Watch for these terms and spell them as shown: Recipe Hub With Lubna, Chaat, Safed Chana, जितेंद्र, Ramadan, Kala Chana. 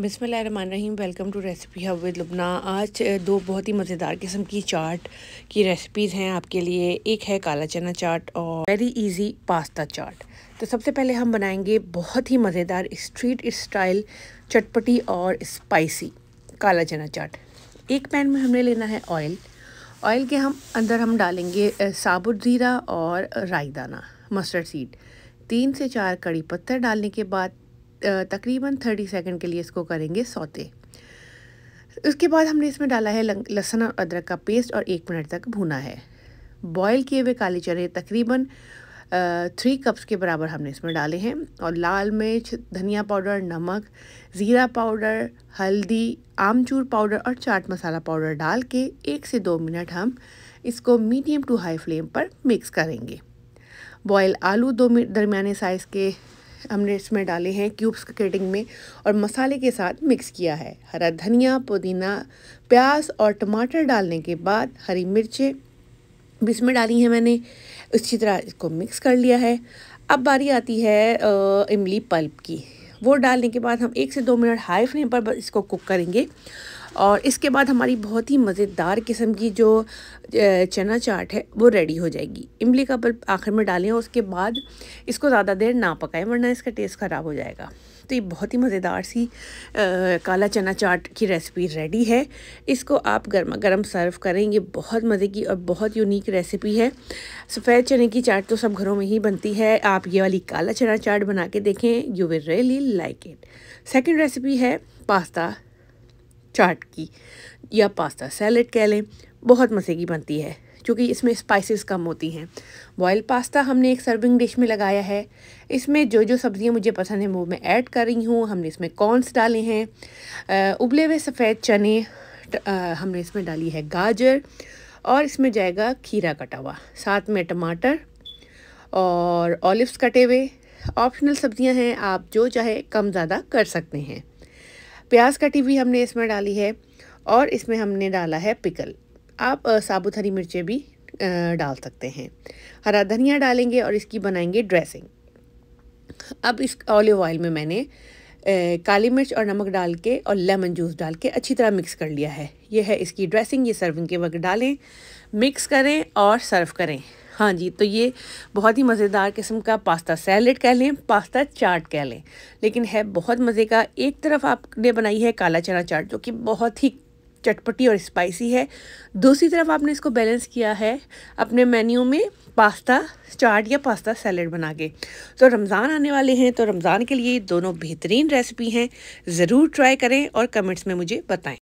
बिस्मिल्लाहिर्रहमानिर्रहीम। Welcome to recipe hub with Lubna. आज दो बहुत ही मज़ेदार किस्म की चाट की रेसिपीज़ हैं आपके लिए। एक है काला चना चाट और वेरी इजी पास्ता चाट। तो सबसे पहले हम बनाएंगे बहुत ही मज़ेदार स्ट्रीट स्टाइल चटपटी और स्पाइसी काला चना चाट। एक पैन में हमने लेना है ऑयल। ऑयल के हम अंदर हम डालेंगे साबुत ज़ीरा और राई दाना, मस्टर्ड सीड। 3 से 4 कड़ी पत्ता डालने के बाद तकरीबन 30 सेकंड के लिए इसको करेंगे सौते। उसके बाद हमने इसमें डाला है लहसुन और अदरक का पेस्ट और 1 मिनट तक भुना है। बॉयल किए हुए काले चने तकरीबन 3 कप्स के बराबर हमने इसमें डाले हैं और लाल मिर्च, धनिया पाउडर, नमक, ज़ीरा पाउडर, हल्दी, आमचूर पाउडर और चाट मसाला पाउडर डाल के 1 से 2 मिनट हम इसको मीडियम टू हाई फ्लेम पर मिक्स करेंगे। बॉयल आलू 2 दरमियाने साइज़ के हमने इसमें डाले हैं क्यूब्स कटिंग में और मसाले के साथ मिक्स किया है। हरा धनिया, पुदीना, प्याज और टमाटर डालने के बाद हरी मिर्चें भी इसमें डाली हैं मैंने। अच्छी तरह इसको मिक्स कर लिया है। अब बारी आती है इमली पल्प की। वो डालने के बाद हम 1 से 2 मिनट हाई फ्लेम पर इसको कुक करेंगे और इसके बाद हमारी बहुत ही मज़ेदार किस्म की जो चना चाट है वो रेडी हो जाएगी। इमली का पल्प आखिर में डालें और उसके बाद इसको ज़्यादा देर ना पकाएं वरना इसका टेस्ट ख़राब हो जाएगा। तो ये बहुत ही मज़ेदार सी काला चना चाट की रेसिपी रेडी है। इसको आप गर्मा गर्म सर्व करें। ये बहुत मज़े की और बहुत यूनिक रेसिपी है। सफ़ेद चने की चाट तो सब घरों में ही बनती है। आप ये वाली काला चना चाट बना के देखें, you will really like it. Second recipe है पास्ता चाट की या पास्ता सैलेड कह लें। बहुत मज़े की बनती है क्योंकि इसमें स्पाइसेस कम होती हैं। बॉयल पास्ता हमने एक सर्विंग डिश में लगाया है। इसमें जो जो सब्ज़ियां मुझे पसंद हैं वो मैं ऐड कर रही हूँ। हमने इसमें कॉर्न्स डाले हैं, उबले हुए सफ़ेद चने, हमने इसमें डाली है गाजर और इसमें जाएगा खीरा कटा हुआ, साथ में टमाटर और ऑलिव्स कटे हुए। ऑप्शनल सब्ज़ियाँ हैं, आप जो चाहे कम ज़्यादा कर सकते हैं। प्याज कटी हुई हमने इसमें डाली है और इसमें हमने डाला है पिकल। आप साबुत हरी मिर्चें भी डाल सकते हैं। हरा धनिया डालेंगे और इसकी बनाएंगे ड्रेसिंग। अब इस ऑलिव ऑयल में मैंने काली मिर्च और नमक डाल के और लेमन जूस डाल के अच्छी तरह मिक्स कर लिया है। यह है इसकी ड्रेसिंग। ये सर्विंग के वक्त डालें, मिक्स करें और सर्व करें। हाँ जी, तो ये बहुत ही मज़ेदार किस्म का पास्ता सैलेड कह लें, पास्ता चाट कह लें, लेकिन है बहुत मज़े का। एक तरफ आपने बनाई है काला चना चाट जो कि बहुत ही चटपटी और स्पाइसी है, दूसरी तरफ आपने इसको बैलेंस किया है अपने मेन्यू में पास्ता चाट या पास्ता सैलेड बना के। तो रमज़ान आने वाले हैं, तो रमज़ान के लिए दोनों बेहतरीन रेसिपी हैं। ज़रूर ट्राई करें और कमेंट्स में मुझे बताएं।